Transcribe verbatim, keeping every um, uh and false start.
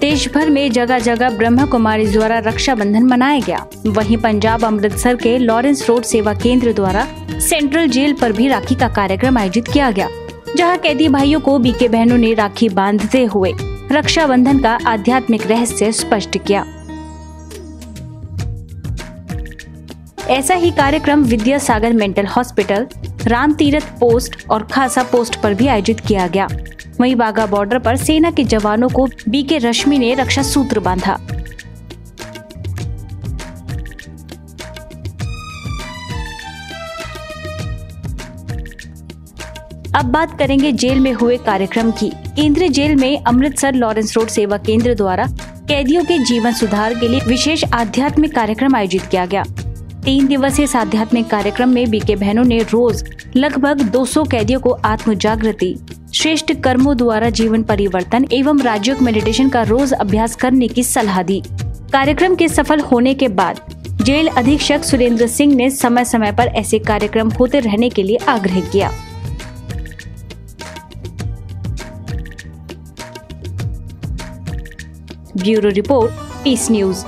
देश भर में जगह जगह ब्रह्मकुमारी द्वारा रक्षाबंधन मनाया गया। वहीं पंजाब अमृतसर के लॉरेंस रोड सेवा केंद्र द्वारा सेंट्रल जेल पर भी राखी का कार्यक्रम आयोजित किया गया, जहां कैदी भाइयों को बीके बहनों ने राखी बांधते हुए रक्षाबंधन का आध्यात्मिक रहस्य स्पष्ट किया। ऐसा ही कार्यक्रम Vidya Sagar mental hospital, Ramtirath post और खासा पोस्ट पर भी आयोजित किया गया। वहीं बाघा बॉर्डर पर सेना के जवानों को बीके रश्मि ने रक्षा सूत्र बांधा। अब बात करेंगे जेल में हुए कार्यक्रम की। केंद्रीय जेल में अमृतसर लॉरेंस रोड सेवा केंद्र द्वारा कैदियों के जीवन सुधार के लिए विशेष आध्यात्मिक कार्यक्रम आयोजित किया गया। तीन दिवसीय इस आध्यात्मिक कार्यक्रम में बीके बहनों ने रोज लगभग दो सौ कैदियों को आत्म जागृति, श्रेष्ठ कर्मों द्वारा जीवन परिवर्तन एवं राजयोग मेडिटेशन का रोज अभ्यास करने की सलाह दी। कार्यक्रम के सफल होने के बाद जेल अधीक्षक सुरेंद्र सिंह ने समय समय पर ऐसे कार्यक्रम होते रहने के लिए आग्रह किया। Bureau report, peace news.